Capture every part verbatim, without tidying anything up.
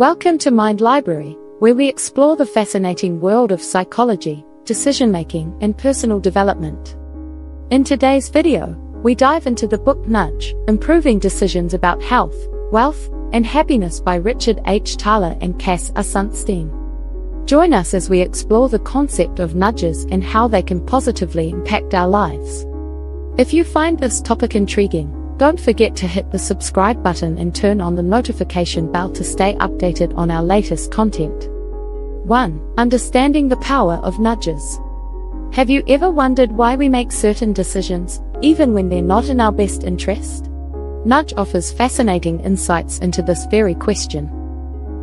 Welcome to Mind Library, where we explore the fascinating world of psychology, decision-making, and personal development. In today's video, we dive into the book Nudge, Improving Decisions About Health, Wealth, and Happiness by Richard H. Thaler and Cass R. Sunstein. Join us as we explore the concept of nudges and how they can positively impact our lives. If you find this topic intriguing, don't forget to hit the subscribe button and turn on the notification bell to stay updated on our latest content. one Understanding the power of nudges. Have you ever wondered why we make certain decisions, even when they're not in our best interest? Nudge offers fascinating insights into this very question.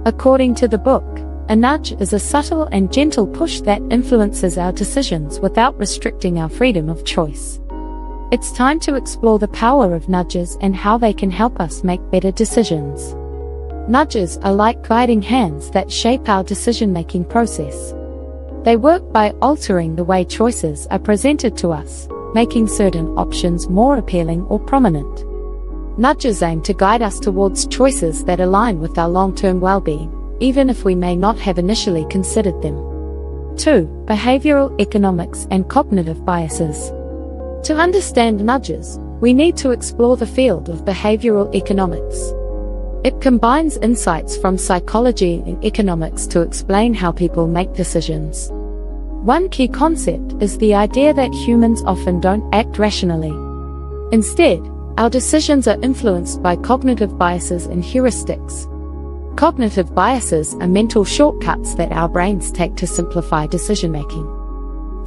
According to the book, a nudge is a subtle and gentle push that influences our decisions without restricting our freedom of choice. It's time to explore the power of nudges and how they can help us make better decisions. Nudges are like guiding hands that shape our decision-making process. They work by altering the way choices are presented to us, making certain options more appealing or prominent. Nudges aim to guide us towards choices that align with our long-term well-being, even if we may not have initially considered them. two Behavioral economics and cognitive biases. To understand nudges, we need to explore the field of behavioral economics. It combines insights from psychology and economics to explain how people make decisions. One key concept is the idea that humans often don't act rationally. Instead, our decisions are influenced by cognitive biases and heuristics. Cognitive biases are mental shortcuts that our brains take to simplify decision-making.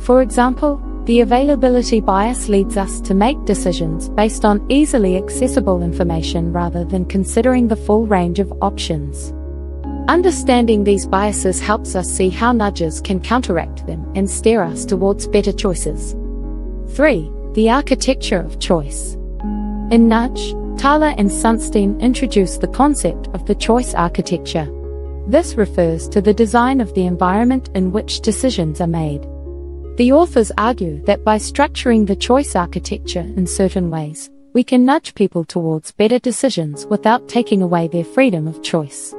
For example, the availability bias leads us to make decisions based on easily accessible information rather than considering the full range of options. Understanding these biases helps us see how nudges can counteract them and steer us towards better choices. three The architecture of choice. In Nudge, Thaler and Sunstein introduce the concept of the choice architecture. This refers to the design of the environment in which decisions are made. The authors argue that by structuring the choice architecture in certain ways, we can nudge people towards better decisions without taking away their freedom of choice.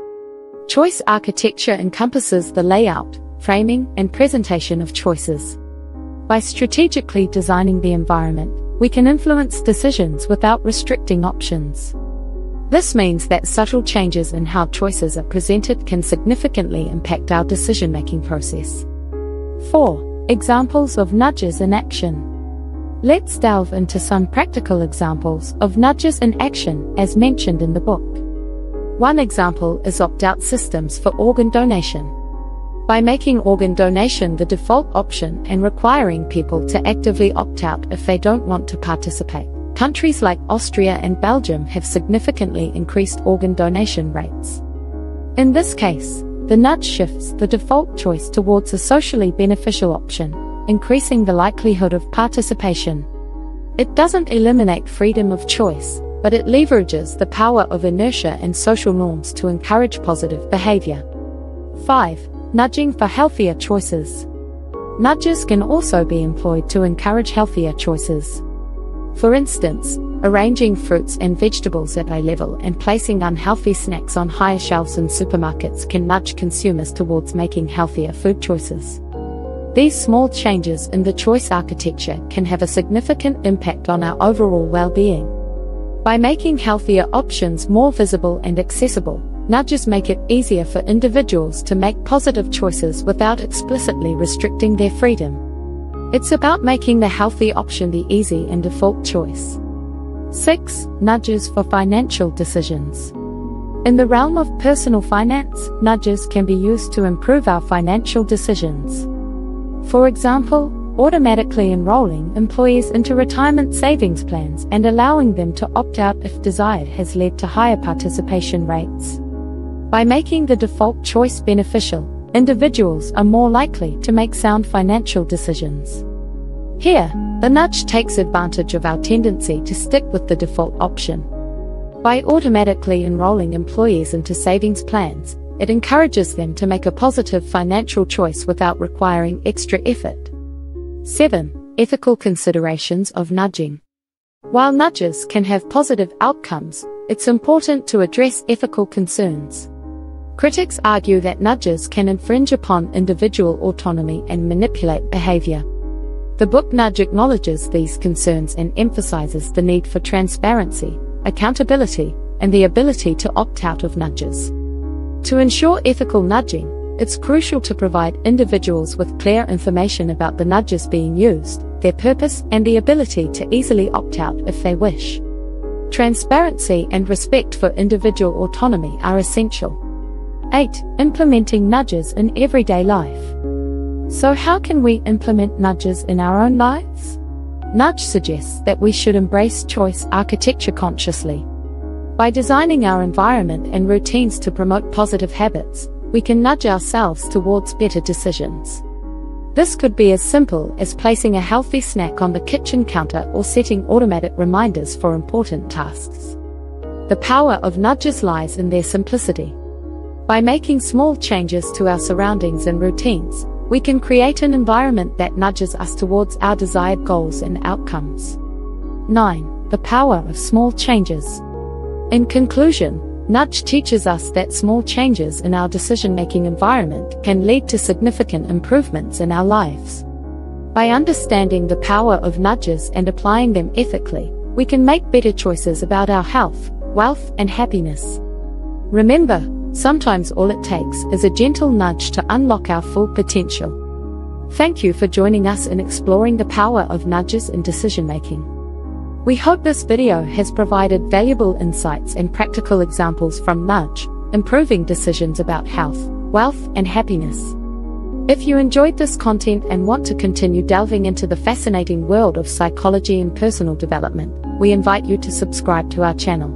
Choice architecture encompasses the layout, framing, and presentation of choices. By strategically designing the environment, we can influence decisions without restricting options. This means that subtle changes in how choices are presented can significantly impact our decision-making process. four Examples of nudges in action. Let's delve into some practical examples of nudges in action as mentioned in the book. One example is opt-out systems for organ donation. By making organ donation the default option and requiring people to actively opt out if they don't want to participate, countries like Austria and Belgium have significantly increased organ donation rates. In this case, the nudge shifts the default choice towards a socially beneficial option, increasing the likelihood of participation. It doesn't eliminate freedom of choice, but it leverages the power of inertia and social norms to encourage positive behavior. five Nudging for healthier choices. Nudges can also be employed to encourage healthier choices. For instance, arranging fruits and vegetables at eye level and placing unhealthy snacks on higher shelves in supermarkets can nudge consumers towards making healthier food choices. These small changes in the choice architecture can have a significant impact on our overall well-being. By making healthier options more visible and accessible, nudges make it easier for individuals to make positive choices without explicitly restricting their freedom. It's about making the healthy option the easy and default choice. six Nudges for financial decisions. In the realm of personal finance, nudges can be used to improve our financial decisions. For example, automatically enrolling employees into retirement savings plans and allowing them to opt out if desired has led to higher participation rates. By making the default choice beneficial, individuals are more likely to make sound financial decisions. Here, the nudge takes advantage of our tendency to stick with the default option. By automatically enrolling employees into savings plans, it encourages them to make a positive financial choice without requiring extra effort. seven Ethical considerations of nudging. While nudges can have positive outcomes, it's important to address ethical concerns. Critics argue that nudges can infringe upon individual autonomy and manipulate behavior. The book Nudge acknowledges these concerns and emphasizes the need for transparency, accountability, and the ability to opt out of nudges. To ensure ethical nudging, it's crucial to provide individuals with clear information about the nudges being used, their purpose, and the ability to easily opt out if they wish. Transparency and respect for individual autonomy are essential. eight. Implementing nudges in everyday life. So how can we implement nudges in our own lives? Nudge suggests that we should embrace choice architecture consciously. By designing our environment and routines to promote positive habits, we can nudge ourselves towards better decisions. This could be as simple as placing a healthy snack on the kitchen counter or setting automatic reminders for important tasks. The power of nudges lies in their simplicity. By making small changes to our surroundings and routines, we can create an environment that nudges us towards our desired goals and outcomes. nine. The power of small changes. In conclusion, Nudge teaches us that small changes in our decision-making environment can lead to significant improvements in our lives. By understanding the power of nudges and applying them ethically, we can make better choices about our health, wealth, and happiness. Remember, sometimes all it takes is a gentle nudge to unlock our full potential. Thank you for joining us in exploring the power of nudges in decision-making. We hope this video has provided valuable insights and practical examples from Nudge, improving decisions about health, wealth, and happiness. If you enjoyed this content and want to continue delving into the fascinating world of psychology and personal development, we invite you to subscribe to our channel.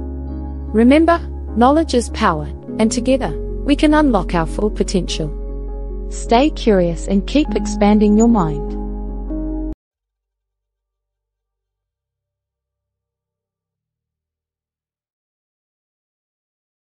Remember, knowledge is power, and together, we can unlock our full potential. Stay curious and keep expanding your mind.